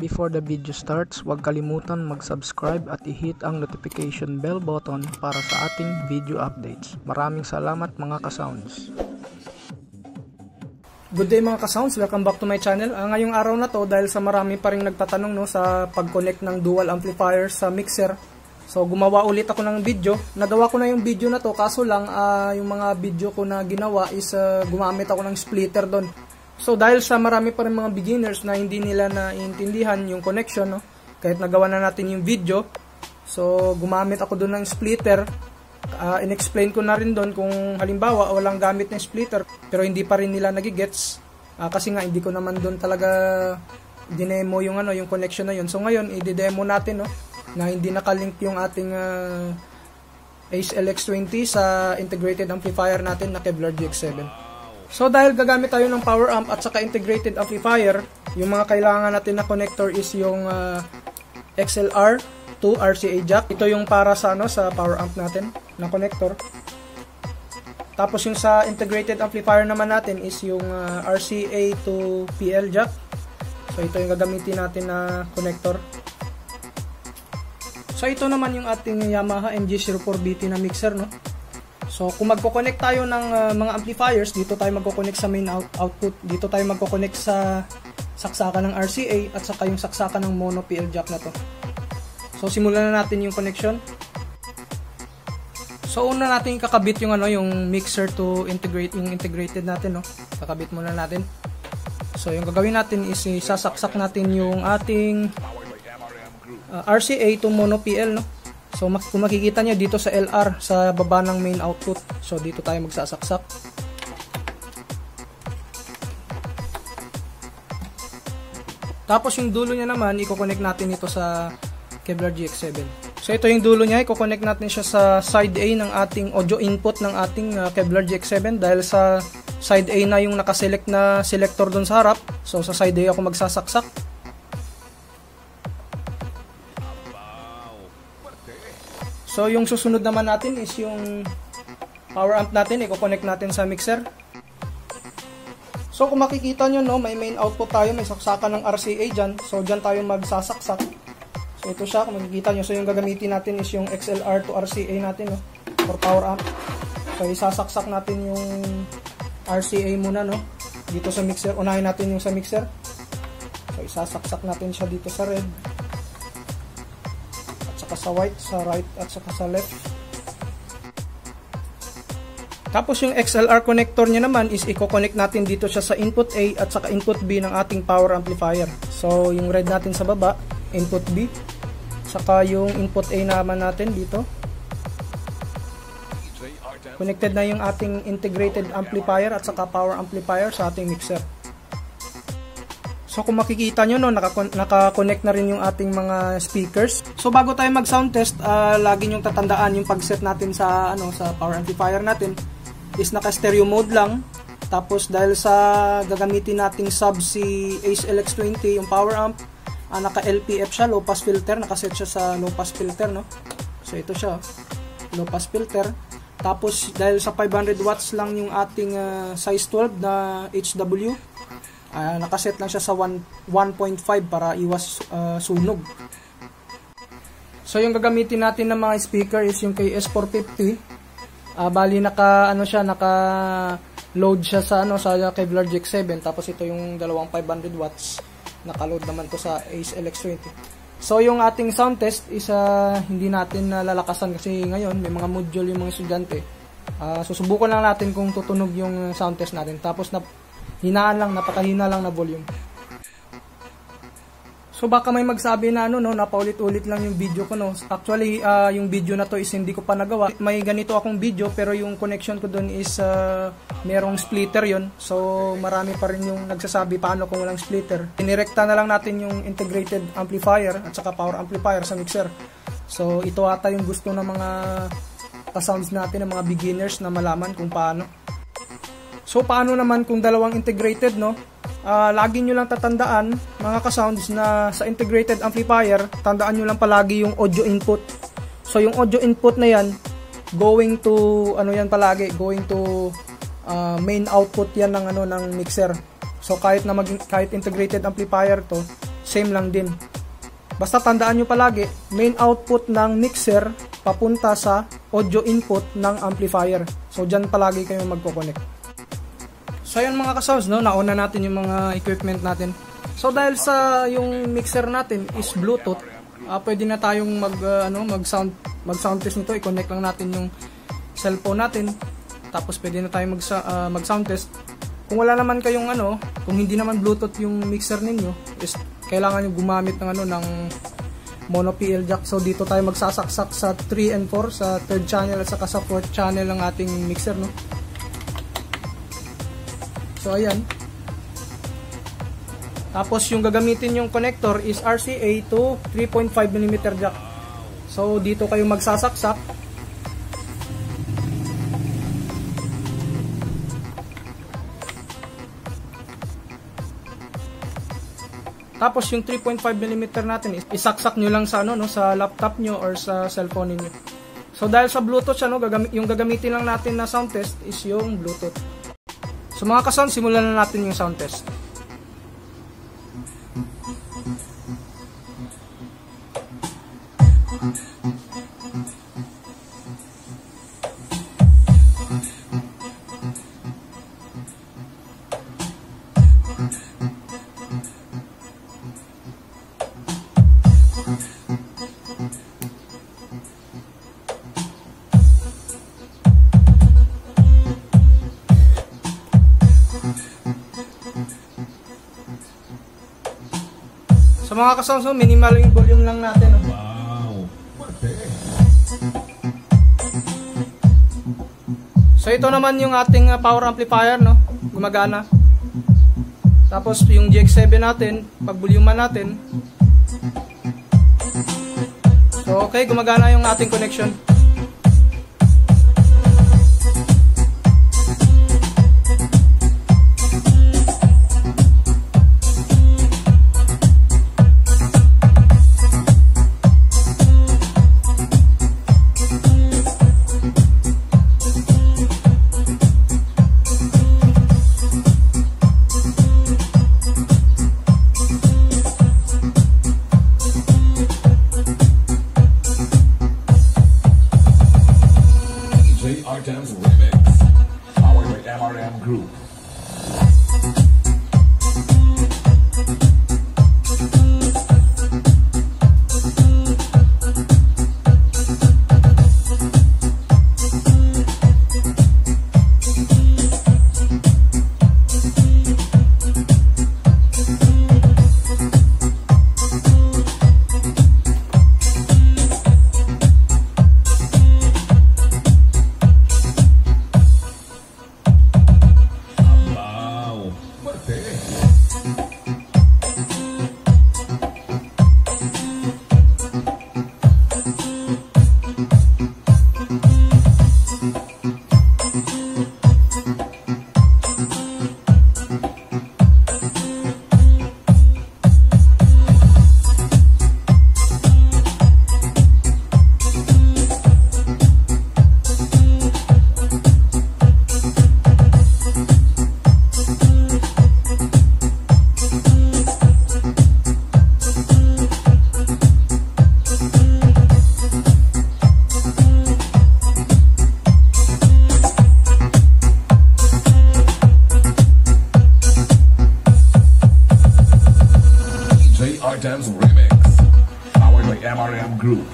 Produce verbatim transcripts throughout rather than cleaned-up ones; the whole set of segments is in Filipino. Before the video starts, huwag kalimutan mag-subscribe at i-hit ang notification bell button para sa ating video updates. Maraming salamat mga ka-sounds. Good day mga ka-sounds, welcome back to my channel. Uh, ngayong araw na to, dahil sa marami pa rin nagtatanong no, sa pag-connect ng dual amplifier sa mixer, so gumawa ulit ako ng video. Nagawa ko na yung video na to, kaso lang uh, yung mga video ko na ginawa is uh, gumamit ako ng splitter doon. So dahil sa marami pa rin mga beginners na hindi nila naiintindihan yung connection, no? Kahit nagawa na natin yung video, so gumamit ako doon ng splitter. Uh, in-explain ko na rin doon kung halimbawa walang gamit ng splitter pero hindi pa rin nila nagigets. Uh, kasi nga hindi ko naman doon talaga dinemo yung, ano, yung connection na yun. So ngayon, i-demo natin no? Na hindi nakalink yung ating uh, Ace L X twenty sa integrated amplifier natin na Kevler G X seven. So dahil gagamit tayo ng power amp at saka integrated amplifier, yung mga kailangan natin na connector is yung uh, X L R to R C A jack. Ito yung para sa ano sa power amp natin na connector. Tapos yung sa integrated amplifier naman natin is yung uh, R C A to P L jack. So ito yung gagamitin natin na connector. So ito naman yung ating Yamaha M G zero four B T na mixer, no? So, kung magko-connect tayo ng uh, mga amplifiers, dito tayo magko-connect sa main out output, dito tayo magko-connect sa saksakan ng R C A at saka yung saksakan ng mono P L jack na to. So, simulan na natin yung connection. So, una natin kakabit yung ano, yung mixer to integrate, yung integrated natin, no. Kakabit muna natin. So, yung gagawin natin is isasaksak natin yung ating uh, R C A to mono P L, no. So, kung makikita nyo dito sa L R, sa baba ng main output. So, dito tayo magsasaksak. Tapos, yung dulo nya naman, i-connect natin ito sa Kevlar G X seven. So, ito yung dulo nya. I-connect natin siya sa side A ng ating audio input ng ating uh, Kevlar G X seven. Dahil sa side A na yung nakaselect na selector dun sa harap. So, sa side A ako magsasaksak. So, yung susunod naman natin is yung power amp natin. I-connect natin sa mixer. So, kung makikita nyo, no, may main output tayo. May saksakan ng R C A dyan. So, dyan tayo magsasaksak. So, ito siya. Kung makikita nyo. So, yung gagamitin natin is yung X L R to R C A natin, no, for power amp. So, isasaksak natin yung R C A muna, no, dito sa mixer. Unahin natin yung sa mixer. So, isasaksak natin siya dito sa red, sa white, sa right, at saka sa left. Tapos yung X L R connector niya naman is i-connect natin dito siya sa input A at saka input B ng ating power amplifier. So yung red natin sa baba, input B, saka yung input A naman natin dito. Connected na yung ating integrated amplifier at saka power amplifier sa ating mixer. So kung makikita nyo, no, naka-connect na rin yung ating mga speakers. So bago tayo mag-sound test, uh, lagi nyong tatandaan yung pag-set natin sa, ano, sa power amplifier natin is naka-stereo mode lang. Tapos dahil sa gagamitin nating sub si Ace L X twenty, yung power amp, uh, naka-L P F siya, low pass filter. Naka-set siya sa low pass filter, no? So ito siya, low pass filter. Tapos dahil sa five hundred watts lang yung ating uh, size twelve na H W, Uh, nakaset lang siya sa one point five para iwas uh, sunog. So yung gagamitin natin ng mga speaker is yung K S four fifty. Uh, bali naka ano siya, naka load siya sa ano sa Kevlar G X seven, tapos ito yung dalawang five hundred watts. Naka-load naman to sa Ace L X twenty. So yung ating sound test is uh, hindi natin nalalakasan kasi ngayon may mga module yung mga estudyante. Uh, susubukan lang natin kung tutunog yung sound test natin. Tapos na hinaan lang, napakahina lang na volume. So baka may magsabi na ano, no, napaulit-ulit lang yung video ko, no. Actually, uh, yung video na to is hindi ko pa nagawa. May ganito akong video pero yung connection ko doon is uh, merong splitter yon. So marami pa rin yung nagsasabi paano kung walang splitter. Inirekta na lang natin yung integrated amplifier at saka power amplifier sa mixer. So ito ata yung gusto ng mga ka-sounds natin, ng mga beginners na malaman kung paano. So, paano naman kung dalawang integrated, no? Uh, lagi nyo lang tatandaan, mga ka-sounds, na sa integrated amplifier, tandaan nyo lang palagi yung audio input. So, yung audio input na yan, going to, ano yan palagi, going to uh, main output yan ng, ano, ng mixer. So, kahit na maging, kahit integrated amplifier to, same lang din. Basta tandaan nyo palagi, main output ng mixer papunta sa audio input ng amplifier. So dyan palagi kayo magkoconnect. So ayan mga kasounds, no? Nauna natin yung mga equipment natin. So dahil sa yung mixer natin is Bluetooth, uh, pwede na tayong mag, uh, ano, mag, sound, mag sound test nito. I-connect lang natin yung cellphone natin. Tapos pwede na tayong mag, uh, mag sound test. Kung wala naman kayong ano, kung hindi naman Bluetooth yung mixer ninyo, is kailangan nyo gumamit ng ano ng mono P L jack. So dito tayo magsasaksak sa three and four, sa third channel at saka sa fourth channel ng ating mixer, no. So ayan. Tapos yung gagamitin yung connector is R C A to three point five millimeter jack. So dito kayo magsasaksak. Tapos yung three point five millimeter natin, isaksak nyo lang sa ano, no, sa laptop nyo or sa cellphone niyo. So dahil sa Bluetooth ano, gagamit, yung gagamitin lang natin na sound test is yung Bluetooth. So mga kasound, simulan na natin yung sound test. So mga kasounds, so minimal yung volume lang natin. No? Wow. So ito naman yung ating power amplifier, no? Gumagana. Tapos yung G X seven natin, pag volume natin. So okay, gumagana yung ating connection. Dance Remix, powered by M R M Group. Dance Remix, powered by M R M Group.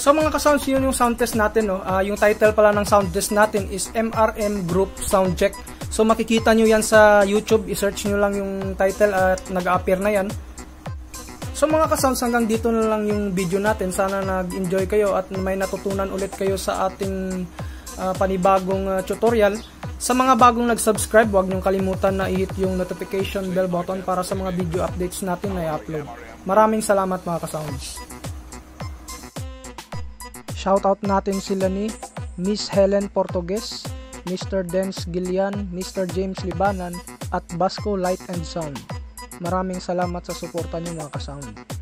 So mga kasounds, yun yung sound test natin, no? Uh, yung title pala ng sound test natin is M R M Group Sound Check. So makikita nyo yan sa YouTube, i-search nyo lang yung title at nag-appear na yan. So mga kasounds, hanggang dito na lang yung video natin. Sana nag-enjoy kayo at may natutunan ulit kayo sa ating uh, panibagong uh, tutorial. Sa mga bagong nag-subscribe, huwag niyong kalimutan na i-hit yung notification bell button para sa mga video updates natin na i-upload. Maraming salamat mga kasounds. Shoutout natin sila ni Miss Helen Portugues, Mister Dance Gillian, Mister James Libanan at Basco Light and Sound. Maraming salamat sa suporta niyo mga kasounds.